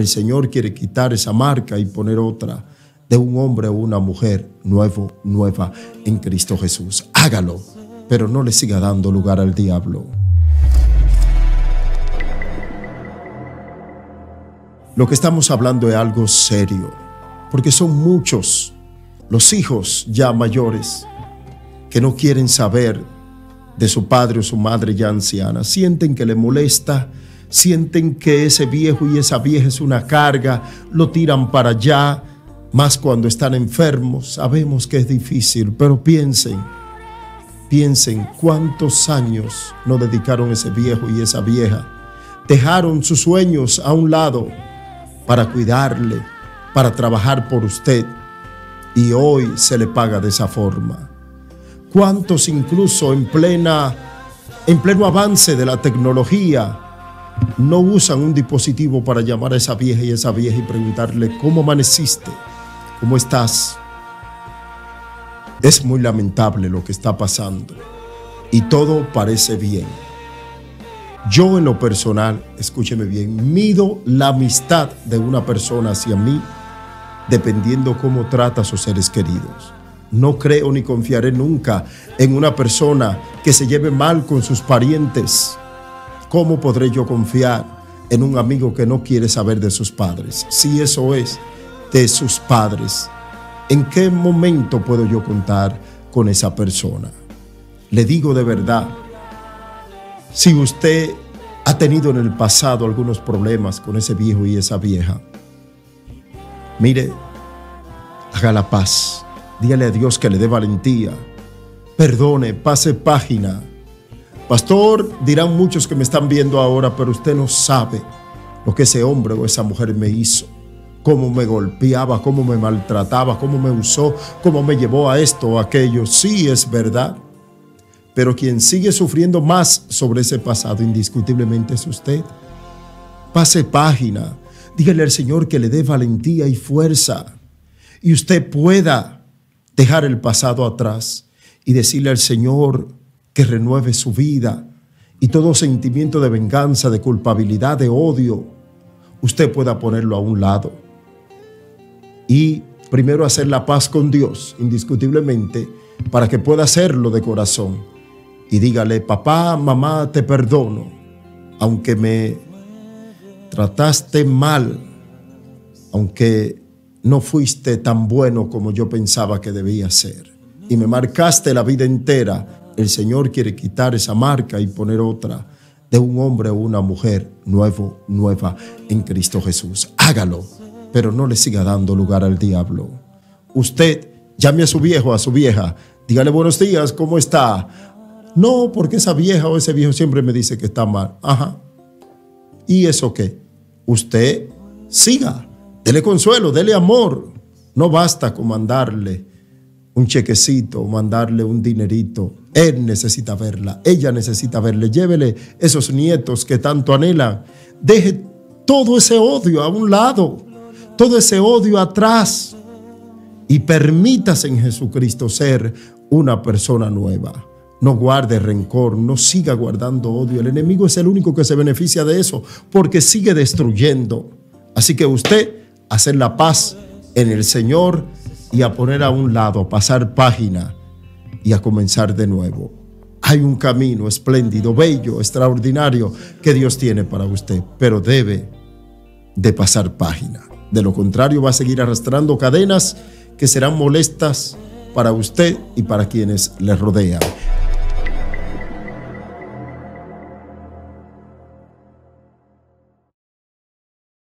el Señor quiere quitar esa marca y poner otra de un hombre o una mujer nuevo, nueva en Cristo Jesús. Hágalo, pero no le siga dando lugar al diablo. Lo que estamos hablando es algo serio, porque son muchos los hijos ya mayores que no quieren saber de su padre o su madre ya anciana. Sienten que le molesta, sienten que ese viejo y esa vieja es una carga, lo tiran para allá, más cuando están enfermos. Sabemos que es difícil, pero piensen cuántos años no dedicaron ese viejo y esa vieja. Dejaron sus sueños a un lado para cuidarle, para trabajar por usted, y hoy se le paga de esa forma. ¿Cuántos incluso en pleno avance de la tecnología no usan un dispositivo para llamar a esa vieja y preguntarle cómo amaneciste, cómo estás? Es muy lamentable lo que está pasando y todo parece bien. Yo en lo personal, escúcheme bien, mido la amistad de una persona hacia mí dependiendo cómo trata a sus seres queridos. No creo ni confiaré nunca en una persona que se lleve mal con sus parientes. ¿Cómo podré yo confiar en un amigo que no quiere saber de sus padres? Si eso es de sus padres, ¿en qué momento puedo yo contar con esa persona? Le digo de verdad, si usted ha tenido en el pasado algunos problemas con ese viejo y esa vieja, mire, haga la paz, dígale a Dios que le dé valentía, perdone, pase página. Pastor, dirán muchos que me están viendo ahora, pero usted no sabe lo que ese hombre o esa mujer me hizo, cómo me golpeaba, cómo me maltrataba, cómo me usó, cómo me llevó a esto o aquello. Sí, es verdad, pero quien sigue sufriendo más sobre ese pasado indiscutiblemente es usted. Pase página, dígale al Señor que le dé valentía y fuerza y usted pueda dejar el pasado atrás y decirle al Señor que renueve su vida y todo sentimiento de venganza, de culpabilidad, de odio, usted pueda ponerlo a un lado. Y primero hacer la paz con Dios, indiscutiblemente, para que pueda hacerlo de corazón. Y dígale, papá, mamá, te perdono, aunque me trataste mal, aunque no fuiste tan bueno como yo pensaba que debía ser, y me marcaste la vida entera. El Señor quiere quitar esa marca y poner otra de un hombre o una mujer nuevo, nueva en Cristo Jesús. Hágalo, pero no le siga dando lugar al diablo. Usted llame a su viejo, a su vieja. Dígale, buenos días, ¿cómo está? No, porque esa vieja o ese viejo siempre me dice que está mal. Ajá. ¿Y eso qué? Usted siga. Dele consuelo, dele amor. No basta con mandarle un chequecito, mandarle un dinerito. Él necesita verla, ella necesita verle. Llévele esos nietos que tanto anhelan. Deje todo ese odio a un lado, todo ese odio atrás y permítase en Jesucristo ser una persona nueva. No guarde rencor, no siga guardando odio. El enemigo es el único que se beneficia de eso porque sigue destruyendo. Así que usted, hacer la paz en el Señor y a poner a un lado, a pasar página y a comenzar de nuevo. Hay un camino espléndido, bello, extraordinario que Dios tiene para usted, pero debe de pasar página. De lo contrario, va a seguir arrastrando cadenas que serán molestas para usted y para quienes le rodean.